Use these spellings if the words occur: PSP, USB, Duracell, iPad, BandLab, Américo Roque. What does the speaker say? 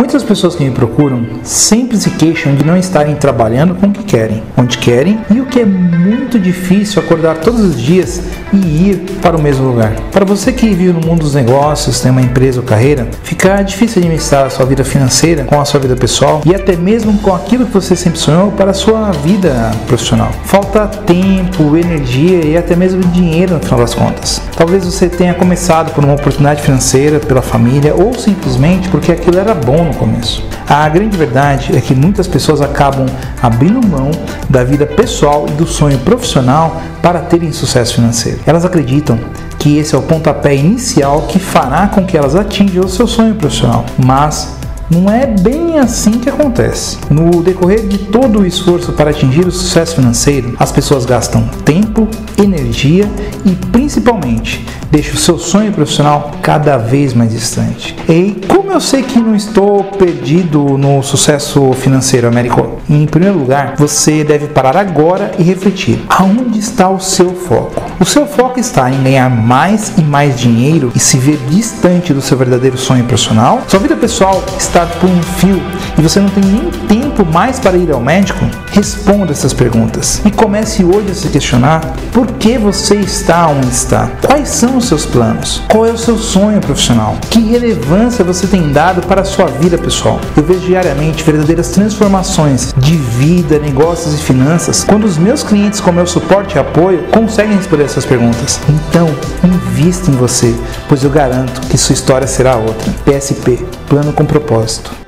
Muitas pessoas que me procuram sempre se queixam de não estarem trabalhando com o que querem, onde querem, e o que é muito difícil acordar todos os dias e ir para o mesmo lugar. Para você que vive no mundo dos negócios, tem uma empresa ou carreira, fica difícil administrar a sua vida financeira com a sua vida pessoal e até mesmo com aquilo que você sempre sonhou para a sua vida profissional. Falta tempo, energia e até mesmo dinheiro no final das contas. Talvez você tenha começado por uma oportunidade financeira, pela família ou simplesmente porque aquilo era bom no começo. A grande verdade é que muitas pessoas acabam abrindo mão da vida pessoal e do sonho profissional para terem sucesso financeiro. Elas acreditam que esse é o pontapé inicial que fará com que elas atinjam o seu sonho profissional, mas não é bem assim que acontece. No decorrer de todo o esforço para atingir o sucesso financeiro, as pessoas gastam tempo, energia e, principalmente, deixam o seu sonho profissional cada vez mais distante. E como eu sei que não estou perdido no sucesso financeiro, Américo? Em primeiro lugar, você deve parar agora e refletir. Aonde está o seu foco? O seu foco está em ganhar mais e mais dinheiro e se ver distante do seu verdadeiro sonho profissional? Sua vida pessoal está por um fio e você não tem nem tempo mais para ir ao médico? Responda essas perguntas e comece hoje a se questionar por que você está onde está, quais são os seus planos, qual é o seu sonho profissional, que relevância você tem dado para a sua vida pessoal. Eu vejo diariamente verdadeiras transformações de vida, negócios e finanças quando os meus clientes com meu suporte e apoio conseguem responder essas perguntas. Então, invista em você, pois eu garanto que sua história será outra. PSP, Plano com Propósito.